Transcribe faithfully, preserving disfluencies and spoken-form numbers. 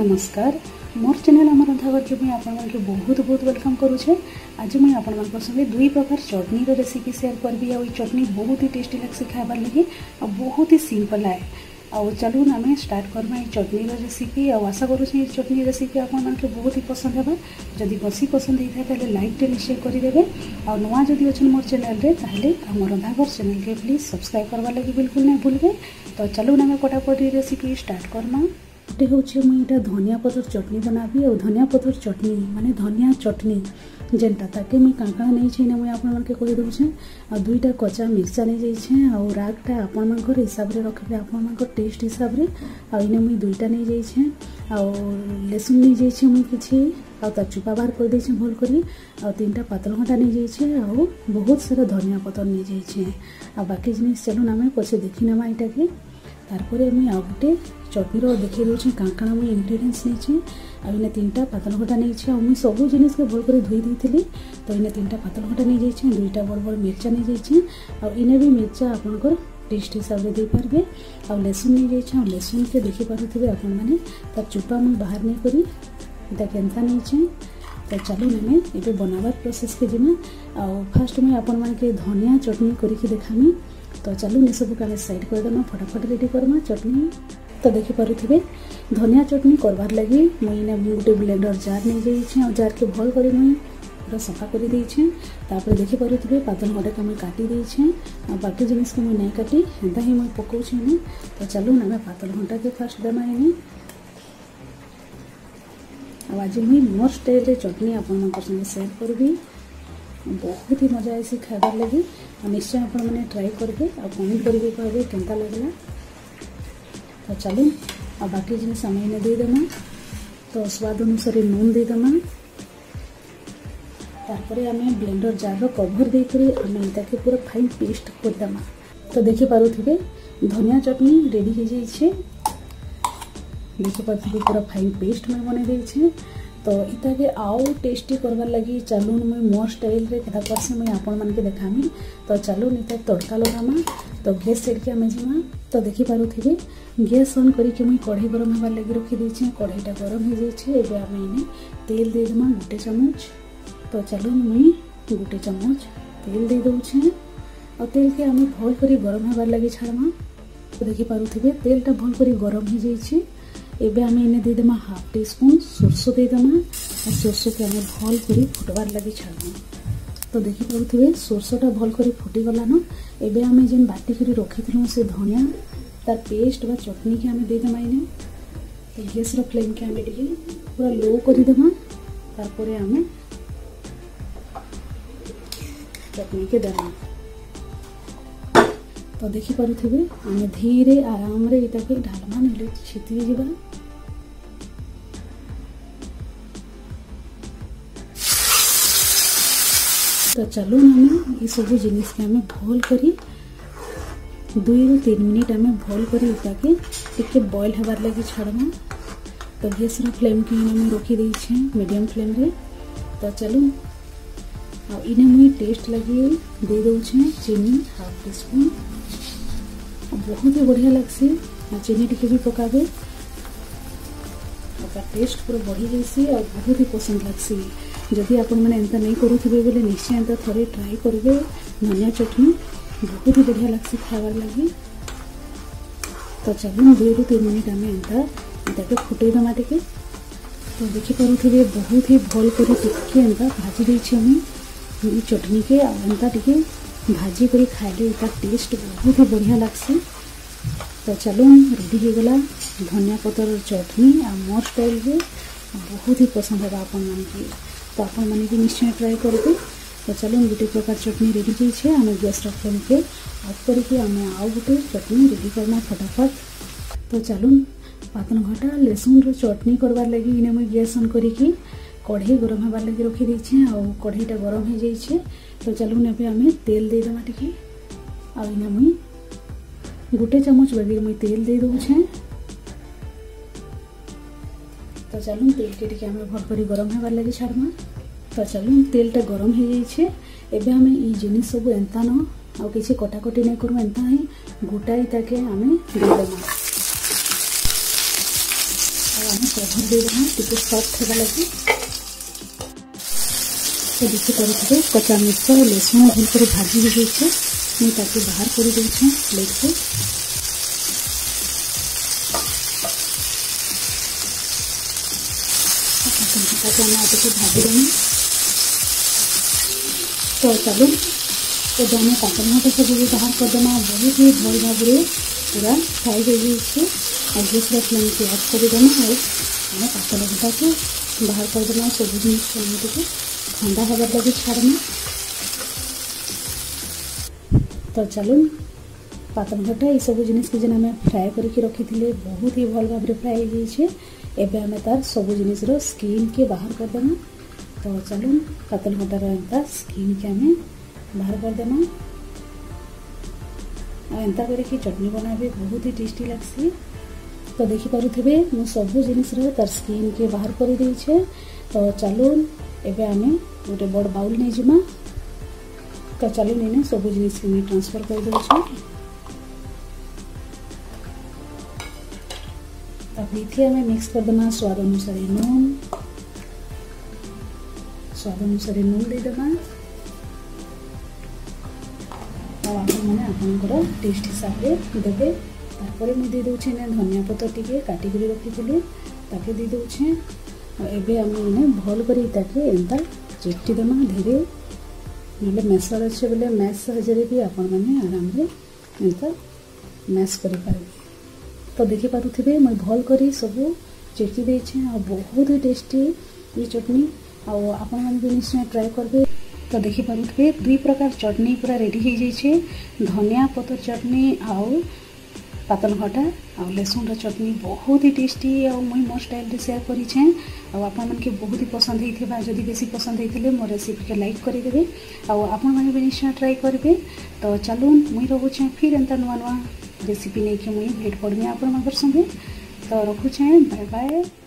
नमस्कार मोर चैनल आमर रंधाघर जो मुझे आपको बहुत बहुत वेलकम करुचे। आज मुझे आपंकर संगे दुई प्रकार चटनी रेसिपी शेयर करी। आई चटनी बहुत ही टेस्टी लगे खाबार लगी और बहुत ही सिंपल है। आउ चलू आम स्टार्ट करमा चटनी रेसिपी। आशा करुचे चटनी रेसिपी आपंकर बहुत ही पसंद है। जदि बस पसंद होता है तेल लाइक निश्चय करेंगे। आ नुआ जदि अच्छा मोर चैनल ताहले आमर रंधाघर चैनल के प्लीज सब्सक्राइब करवा लगी बिल्कुल नहीं भूलें। तो चलू आम कटाकटी रेसिपी स्टार्ट करमा। ये हूँ मुझे धनिया पतर चटनी बनाबी। और धनिया पतर चटनी माने धनिया चटनी जेनटा ताके मुझे काँ काँ नहीं मुझे आपके कही दूचे। आ दुईटा कचा मिर्चा नहीं जाइए। आउ रागटा आपण हिसाब से रखे आपण टेस्ट हिसाब से। आने मुझे दुईटा नहीं जाइए। आउ लसुन नहीं जाइए मुझे किसी। आउ तार चुपा बाहर कर देछे भल करी। आ तीन टा पतलघंटा नहीं जाइए। आउ बहुत सारा धनिया पतर नहीं जाइए। आ बाकी जिनिस चलून आम पछे देखी नामा इटा के। तारपर मुझे आउ गोटे चटनी देखे दूसरे काँ काँ मुझे इनग्रीडियंट्स नहीं। तीन टा पतलघटा नहीं मुझे सब जिनिस भल कर धोई देती। तो इन्हें तीन टा पतलघटा नहीं जाइए। दुईटा बड़ बड़ मिर्चा नहीं जाइए। और इन्हें भी मिर्चा आपंकर टेस्ट हिसाब से देपारे। आ लसुन नहीं जाइए। लसुन के देखी पारे आपने तार चुपा मुझे बाहर नहीं करा केन्ता नहीं। तो चलो आम ये बनाबार प्रोसेस के जीमा। आ फास्ट मुझे आपण मैंने धनिया चटनी करके देखामी। तो चलो ये सबको आम साइड करदे फटाफट रेडी करमा चटनी। तो देखिपे धनिया चटनी करवार लगी मुझे गोटे ब्लेंडर जार नहीं जाइए। और जार के भल कर मुझे पूरा सफा कर देछे। तापर देखिपे पातल घटा के मुझे काटी देछे। बाकी जिनिस मुझे नहीं काटी एंता ही मुझे पकाऊँ। तो चलो आम पातल घटा के फास्ट दे मारे। आज मुझे मोर स्टाइल चटनी आपंकर संगे शेयर करी। बहुत ही मजा आसी खाबार लगी। निश्चय आपने ट्राई करेंगे और कमेंट करके कहे केंता लगला। तो चलो आ बाकी जिनिस आम इन्हें देदेमा। तो स्वाद अनुसार नून देदेमा। तारपर आम ब्लेंडर जार कभर देकर आम इनता के पूरा फाइन पेस्ट करदेमा। तो देखिपे धनिया चटनी रेडी हो जाइए। देखिपे पूरा फाइन पेस्ट में बने देछे। तो इटा के आउ टेस्टी करवार लगी चलून मुझे मोर स्टाइल रे कथा करसी मुझे आपण मान के देखामी। तो चलून इटा तड़का लगामा। तो गैस सेट के आम जीमा। तो देखी पारे गैस ऑन करके मुझे कढ़ाई गरम होवार लगी रखी देछे। कढ़ाईटा गरम हो जाइए। एबे आम इने तेल दे देमा गोटे चमच। तो चलून मुझे गोटे चमच तेल दे दूचे। और तेल के आम भल कर गरम होवार लगी छाड़मा। तो देखी पारे तेलटा भल कर गरम हो जाइए। एबे आम इन्हें देदेमा हाफ टी स्पून सोर्ष देदेमा। और सोर्ष के आम भल कर फुटबार लगी छाड़मा। तो देखी पारे सोर्षटा भल कर फुटीगलान। एबे आम जेन बाटिक रखी से धनिया तार पेस्ट बा चटनी के आम देदेमा इन्हें। तो गैस फ्लेम के आम टे पूरा लो करदेमा। तारपर आम चटनी के देमा। तो देखी पारे आम धीरे आराम रे इटा के ढालमा ना छितरी जीवा। तो चलो आम ये सब जिनिस के आम भल कर दुई रु तीन मिनिट आम भल कर इटा के टिके बॉइल होवार लगी छाड़मा। तो गैस फ्लेम के आम रखी देछे मीडियम फ्लेम रे। तो चलो आ इने मुझे टेस्ट लगे दे दूचे चीनी हाफ टी स्पून। बहुत ही बढ़िया लगसी। आ चीनी टिके भी पकाबे। टेस्ट पूरा बढ़ी जाइए और बहुत ही पसंद लगसी। जदि आपण मैंने एंता नहीं करूथिबे बोले निश्चय एंता थोड़े ट्राई करेंगे। धनिया चटनी बहुत ही बढ़िया लगसी खावार लगी। तो चलो दुई रु तीन मिनिट आम एंता इटाके फुटे दमा टिके। तो देखिपे बहुत ही भल कर टिके एंता भाजी देछे आम ये चटनी के। आंता टिके भाजी करी खाइले इटा टेस्ट बहुत ही बढ़िया लगसी। तो चलो रेडी हो गला धनिया पतर चटनी आ मोर स्टाइल रे। बहुत ही पसंद है आपन मन के। तो आपन मन के निश्चय ट्राई करबे। तो चलो गोटे प्रकार चटनी रेडी होइछे। आमे गैस फ्लेम के ऑफ करके आमे आउ गोटे चटनी रेडी करना फटाफट। तो चलो पातन घटा लहसुन रो चटनी करवार लगी इने मैं गैस ऑन करिके कढ़ाई गरम होवार लगी रखी देछे। आ कढ़ाईटा गरम हो जाइए। तो चलो ने आम तेल दे देमा टिके। आ इना मुई गोटे चमच बागे मुई तेल दे दूचे। तो चलो तेल के टिके आम भल कर गरम होवार लगी छाड़मा। तो चलो तेलटा गरम हो जाइए। एबे आम ई जिनिस सब एंता न आ किसी कटाकटी नहीं करूँ एंता ही गोटाई ताके आम दे देमा। ढक दे रहा हूँ क्योंकि सॉफ्ट होगा लगी। तो देखिए तरह कचा मिर्च और लसुन भूल कर भाजी हो जाए मुझे ताकि बाहर कर दे प्लेट को। ताकि हमें आगे भाजी देंगे तो चलो तो धनिया काटन हाथ सब बाहर करदेना बहुत ही भल भाव पूरा फ्राई हो जाए। और दूसरा फ्लेम की ऑफ करदेना और हमें काटन गुटा को बाहर करदेना सब जिनिस को ठंडा हवार लगे छाड़ना। तो चलो पातन घटा ये सब जिनिस के जेन आम फ्राए करके रखी थे बहुत ही भल भाव फ्राए हो जाए। एवं आम तार सब जिनिस स्किन के बाहर करदेना। तो चलो पातन घटार स्किन के आम बाहर करदेना। एंता करके चटनी बना भी बहुत ही टेस्टी लगसी। तो देखिपे मु सब जिनिस तार स्किन के बाहर कर देछे। तो चलो एवं आम गोटे बड़ बाउल नहीं जिमा। तो चलो नहीं सब जिनिस ट्रांसफर कर देछे। देखिए हमें मिक्स कर देना स्वाद अनुसार नून स्वाद अनुसार नून दे देना और आप मैंने आपंकर टेस्ट हिसाब से देवे। तापर मुझे दे दूचे ना धनिया पत्ता टी काटिक रखी ताके दे दूचे। एवं आम भल कर एंता चेपटी देना धीरे ना मैसर अच्छे बोले मैस साहय भी आपण मैंने आराम एंता मैस करें। तो देखि पारे मुझे भल कर सब चटकी देचे और बहुत ही टेस्टी ये चटनी आप निश्चय ट्राए करबे। तो देखि पारे दुई प्रकार चटनी पूरा रेडी हो जाइए धनिया पतर चटनी आउ पातल घटा और लसुन चटनी बहुत ही टेस्टी और मुई मो स्टाइल सेयार करें और आपण के बहुत ही पसंद होता। जदि बेसी पसंद होते मो रेसीपी के लाइक करदे और आपण मैंने भी निश्चय ट्राए करेंगे। तो चलूँ मुई रखुचे फिर एंता नुआ नुआ रेसिपी नहीं कि मुझे भेट पड़मी आप संगे। तो रखुचे बाय बाय।